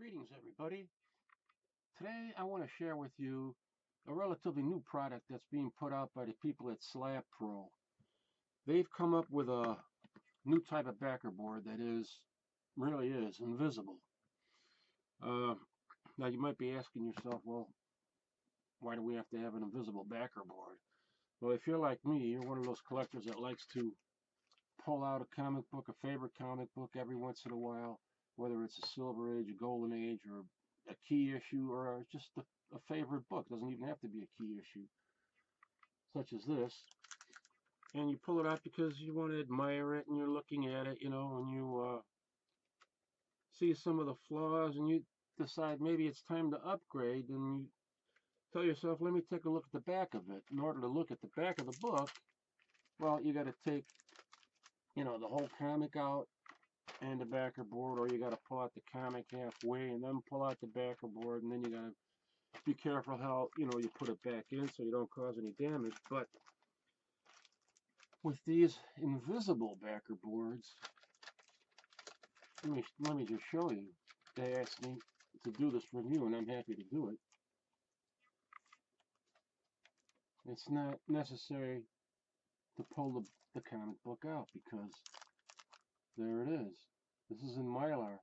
Greetings, everybody. Today I want to share with you a relatively new product that's being put out by the people at Slab Pro. They've come up with a new type of backer board that really is invisible. Now you might be asking yourself, well, why do we have to have an invisible backer board? Well, if you're like me, you're one of those collectors that likes to pull out a comic book, a favorite comic book every once in a while, whether it's a Silver Age, a Golden Age, or a key issue, or just a favorite book. It doesn't even have to be a key issue, such as this. And you pull it out because you want to admire it, and you're looking at it, you know, and you see some of the flaws, and you decide maybe it's time to upgrade, and you tell yourself, let me take a look at the back of it. In order to look at the back of the book, well, you got to take, you know, the whole comic out, and the backer board, or you got to pull out the comic halfway and then pull out the backer board, and then you got to be careful how, you know, you put it back in so you don't cause any damage. But with these invisible backer boards, let me just show you. They asked me to do this review, and I'm happy to do it. It's not necessary to pull the comic book out, because there it is. This is in Mylar,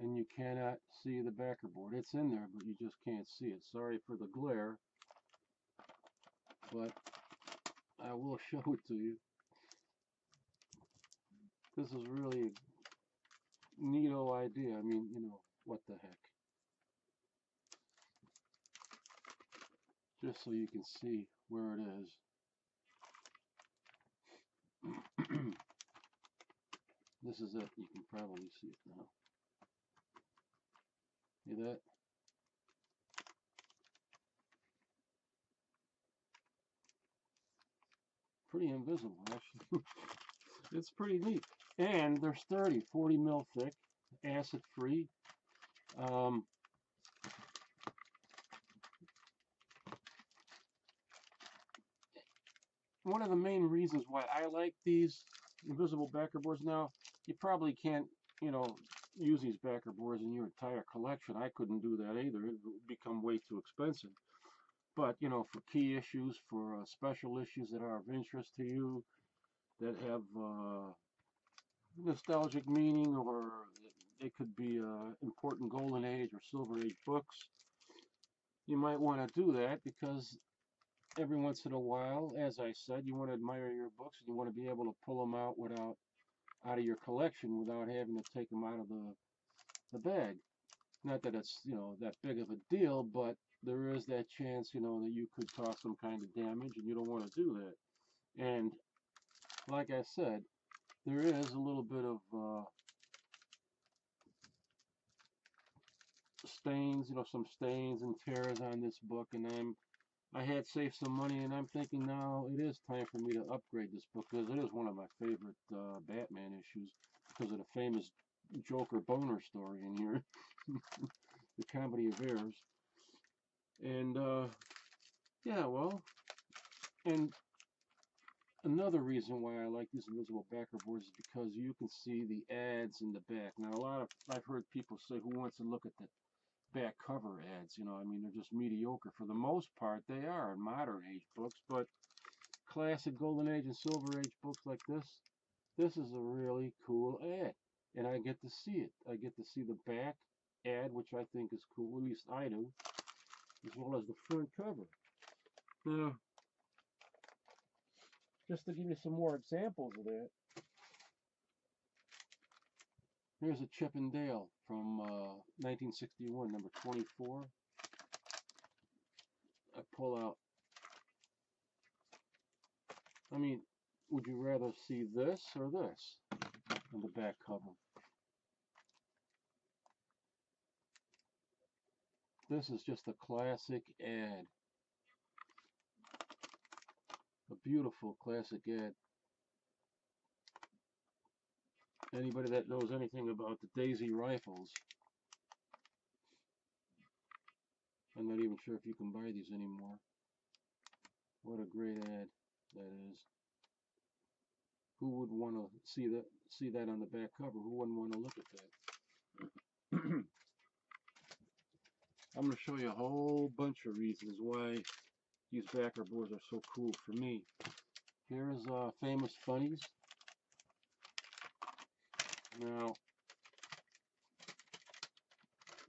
and you cannot see the backer board. It's in there, but you just can't see it. Sorry for the glare, but I will show it to you. This is really a neato idea. I mean, you know, what the heck. Just so you can see where it is. This is it. You can probably see it now. See that? Pretty invisible, actually. It's pretty neat. And they're sturdy, 40 mil thick, acid-free. One of the main reasons why I like these invisible backer boards now, you probably can't, you know, use these backer boards in your entire collection. I couldn't do that either. It would become way too expensive. But, you know, for key issues, for special issues that are of interest to you, that have nostalgic meaning, or they could be important Golden Age or Silver Age books, you might want to do that, because every once in a while, as I said, you want to admire your books, and you want to be able to pull them out out of your collection without having to take them out of the bag. Not that it's, you know, that big of a deal, but there is that chance, you know, that you could cause some kind of damage, and you don't want to do that. And like I said, there is a little bit of stains, you know, some stains and tears on this book, and I had saved some money, and I'm thinking now it is time for me to upgrade this book, because it is one of my favorite Batman issues, because of the famous Joker boner story in here, the comedy of errors. And yeah, well, and another reason why I like these invisible backer boards is because you can see the ads in the back. Now, I've heard people say, who wants to look at the back cover ads? You know, I mean, they're just mediocre. For the most part, they are in modern age books, but classic Golden Age and Silver Age books like this is a really cool ad, and I get to see it. I get to see the back ad, which I think is cool, at least I do, as well as the front cover. Now, just to give you some more examples of that, here's a Chip and Dale from 1961, number 24. I pull out. I mean, would you rather see this or this on the back cover? This is just a classic ad. A beautiful classic ad. Anybody that knows anything about the Daisy rifles, I'm not even sure if you can buy these anymore. What a great ad that is. Who would want to see that on the back cover? Who wouldn't want to look at I'm going to show you a whole bunch of reasons why these backer boards are so cool for me. Here is Famous Funnies. Now,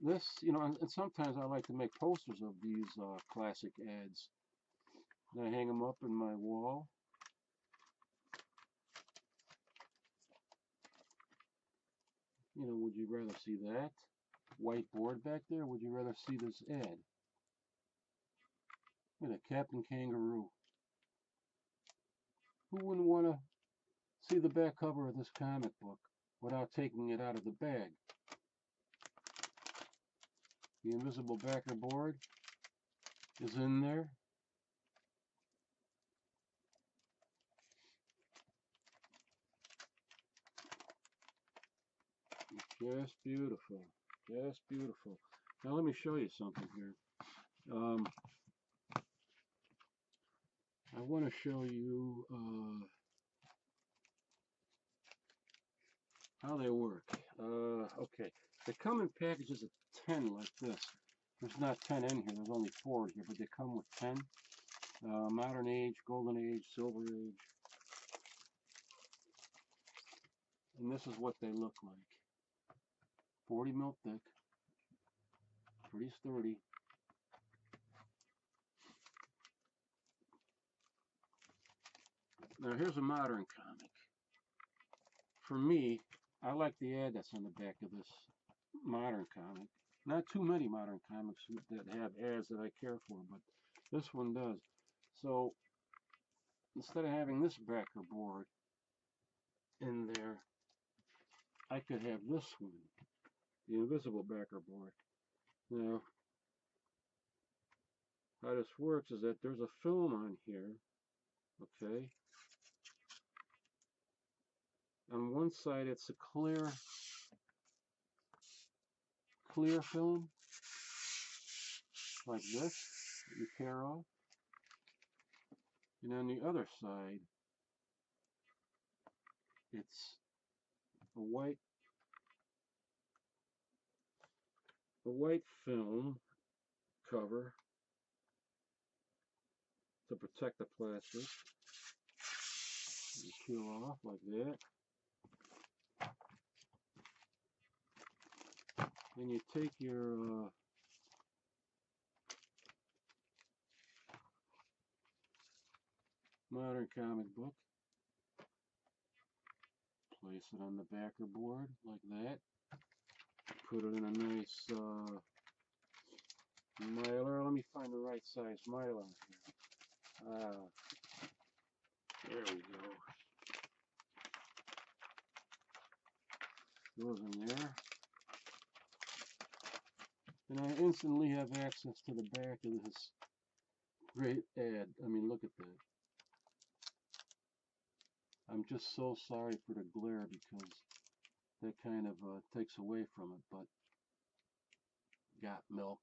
this, you know, and sometimes I like to make posters of these classic ads. And I hang them up in my wall. You know, would you rather see that whiteboard back there? Would you rather see this ad? Look at Captain Kangaroo. Who wouldn't want to see the back cover of this comic book without taking it out of the bag? The invisible backer board is in there. Just beautiful, just beautiful. Now let me show you something here. I want to show you how they work. Okay, they come in packages of 10 like this. There's not 10 in here, there's only 4 here, but they come with 10. Modern Age, Golden Age, Silver Age. And this is what they look like. 40 mil thick, pretty sturdy. Now here's a modern comic. For me, I like the ad that's on the back of this modern comic. Not too many modern comics that have ads that I care for, but this one does. So instead of having this backer board in there, I could have this one. The invisible backer board. Now, how this works is that there's a film on here, okay? On one side it's a clear film, like this, that you tear off. And on the other side, it's a white film cover to protect the plastic. You peel off like that. Then you take your modern comic book, place it on the backer board like that. Put it in a nice Mylar. Let me find the right size Mylar here. There we go. Goes in there. And I instantly have access to the back of this great ad. I mean, look at that. I'm just so sorry for the glare because that kind of takes away from it, but got milk.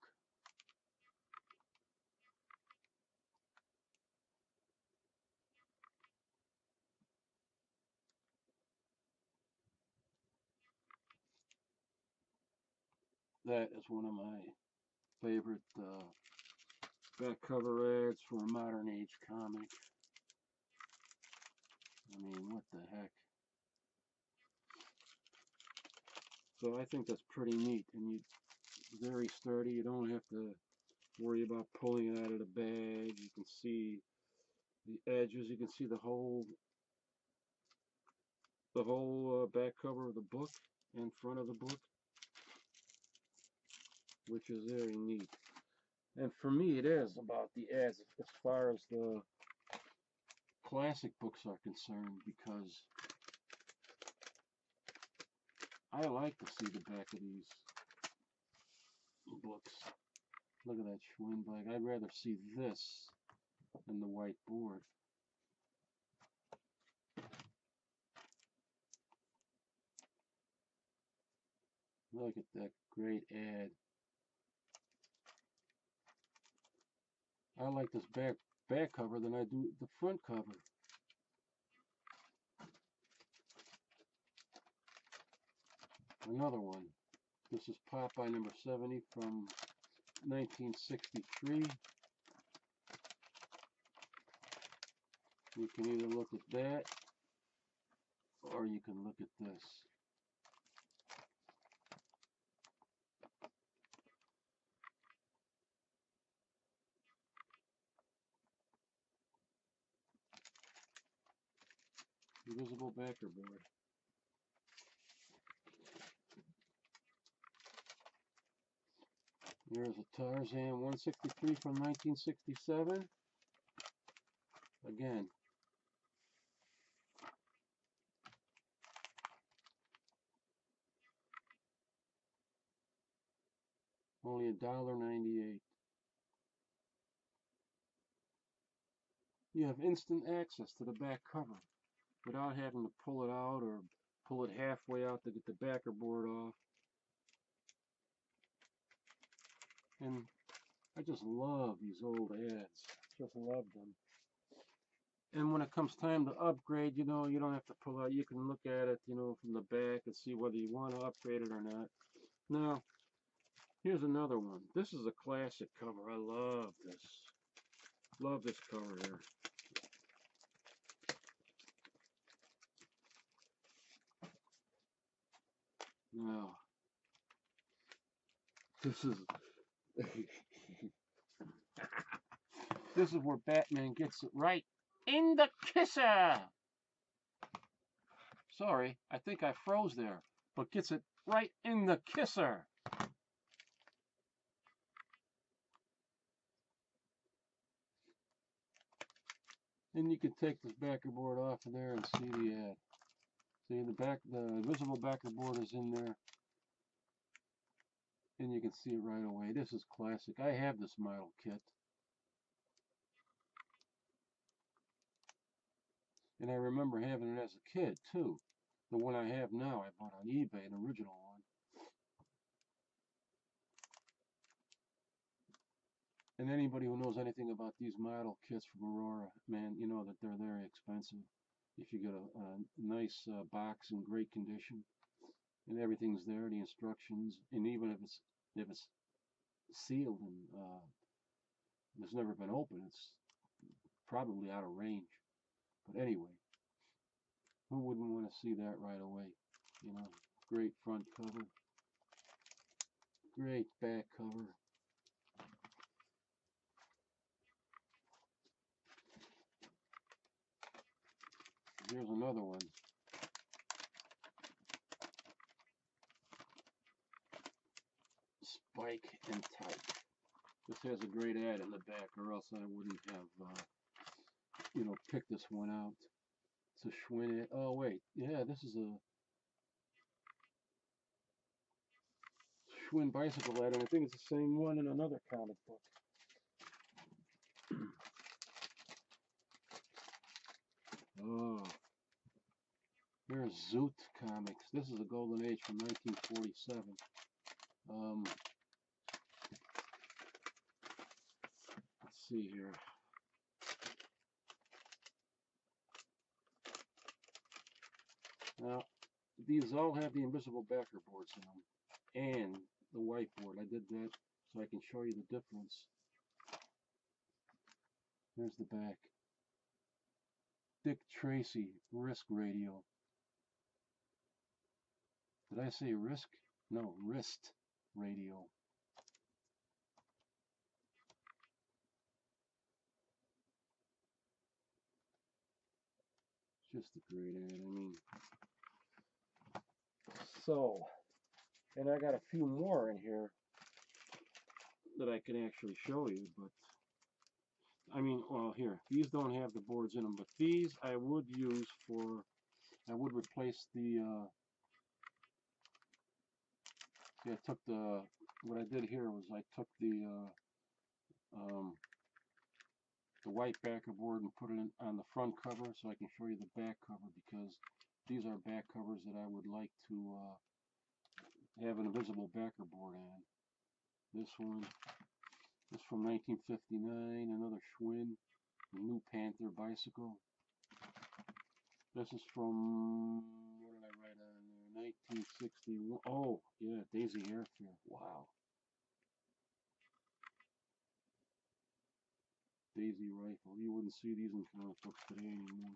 That is one of my favorite back cover ads for a modern age comic. I mean, what the heck? So I think that's pretty neat, and it's very sturdy. You don't have to worry about pulling it out of the bag. You can see the edges. You can see the whole back cover of the book and front of the book, which is very neat. And for me, it is about the ads as far as the classic books are concerned, because I like to see the back of these books. Look at that Schwinn bag. I'd rather see this than the white board. Look at that great ad. I like this back cover than I do the front cover. Another one. This is Popeye number 70 from 1963. You can either look at that or you can look at this. Invisible backer board. Here's a Tarzan 163 from 1967. Again, only $1.98. You have instant access to the back cover without having to pull it out or pull it halfway out to get the backer board off. And I just love these old ads. Just love them. And when it comes time to upgrade, you know, you don't have to pull out. You can look at it, you know, from the back and see whether you want to upgrade it or not. Now, here's another one. This is a classic cover. I love this. Love this cover here. Now, this is... this is where Batman gets it right in the kisser. Sorry, I think I froze there, but gets it right in the kisser. And you can take this backer board off of there and see the ad. See the invisible backer board is in there. And you can see it right away. This is classic. I have this model kit. And I remember having it as a kid, too. The one I have now, I bought on eBay, an original one. And anybody who knows anything about these model kits from Aurora, man, you know that they're very expensive. If you get a nice box in great condition, and everything's there, the instructions, and even if it's sealed and it's never been opened, it's probably out of range. But anyway, who wouldn't want to see that right away? You know, great front cover, great back cover. Here's another one. Spike and Type. This has a great ad in the back, or else I wouldn't have, you know, picked this one out. It's a Schwinn ad. Oh, wait. Yeah, this is a Schwinn bicycle ad, and I think it's the same one in another comic book. Oh. Here's Zoot Comics. This is a Golden Age from 1947. Let's see here. Now, these all have the invisible backer boards in them and the whiteboard. I did that so I can show you the difference. There's the back. Dick Tracy, Risk Radio. Did I say risk? No, wrist radio. Just a great ad, I mean. So, and I got a few more in here that I can actually show you, but I mean, well, here, these don't have the boards in them, but these I would use for, I would replace the, yeah, I took the, what I did here was I took the white backer board and put it in, on the front cover so I can show you the back cover, because these are back covers that I would like to have an invisible backer board on. This one is from 1959, another Schwinn, New Panther bicycle. This is from, what did I write on there? 1961. Oh, yeah, Daisy Airfare. Wow. Daisy rifle. You wouldn't see these in comic books today anymore.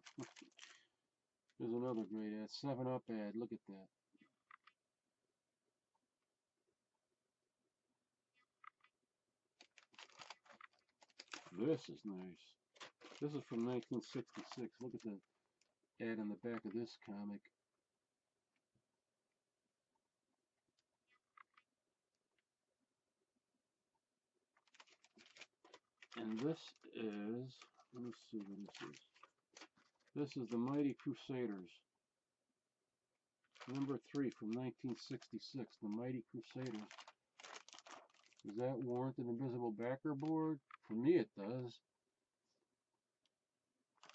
There's another great ad. 7-Up ad. Look at that. This is nice. This is from 1966. Look at the ad on the back of this comic. And this is, let me see what this is. This is the Mighty Crusaders. Number 3 from 1966. The Mighty Crusaders. Does that warrant an invisible backer board? For me it does.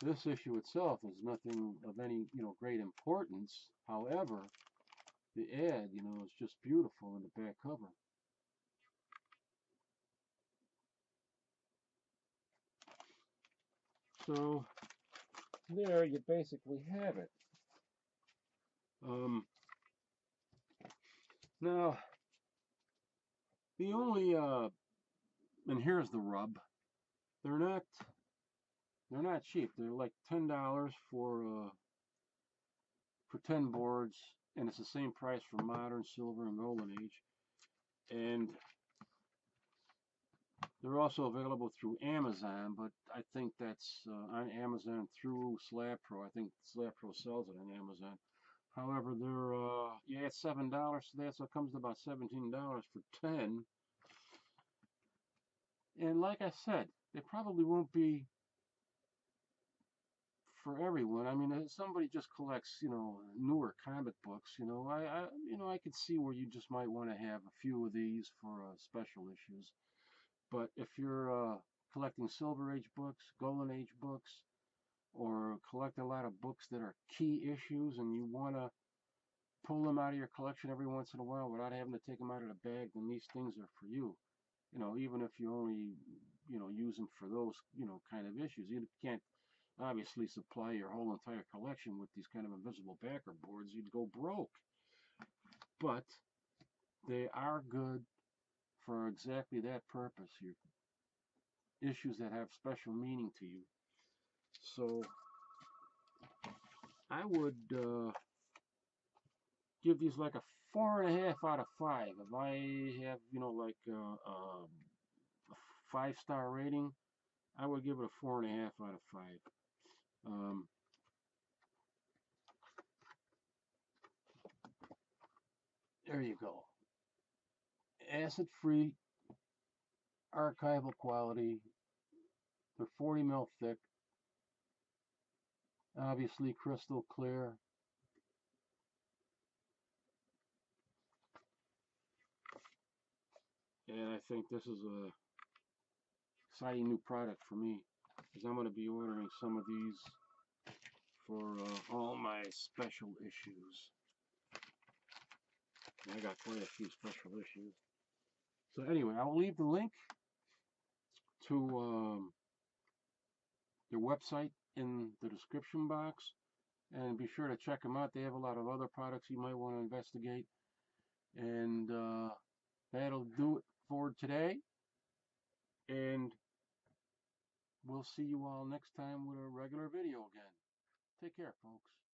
This issue itself is nothing of any, great importance. However, the ad, is just beautiful in the back cover. So there you basically have it. Now, the only and here's the rub. They're not cheap. They're like $10 for 10 boards, and it's the same price for Modern, Silver, and Golden Age. And they're also available through Amazon, but I think that's on Amazon through Slab Pro. I think Slab Pro sells it on Amazon. However, they're yeah, it's $7 today, so it comes to about $17 for 10. And like I said, they probably won't be for everyone. I mean, if somebody just collects, newer comic books, I could see where you just might want to have a few of these for special issues. But if you're collecting Silver Age books, Golden Age books, or collect a lot of books that are key issues and you want to pull them out of your collection every once in a while without having to take them out of the bag, then these things are for you. Even if you only, use them for those, kind of issues. You can't obviously supply your whole entire collection with these kind of invisible backer boards. You'd go broke. But they are good for exactly that purpose here. Issues that have special meaning to you. So I would give these like a 4.5 out of 5. If I have, like a 5-star rating, I would give it a 4.5 out of 5. There you go. Acid-free, archival quality. They're 40 mil thick. Obviously crystal clear. And I think this is a exciting new product for me, because I'm going to be ordering some of these for all my special issues. And I got quite a few special issues. So anyway, I will leave the link to their website in the description box. And be sure to check them out. They have a lot of other products you might want to investigate. And that'll do it for today. And we'll see you all next time with a regular video again. Take care, folks.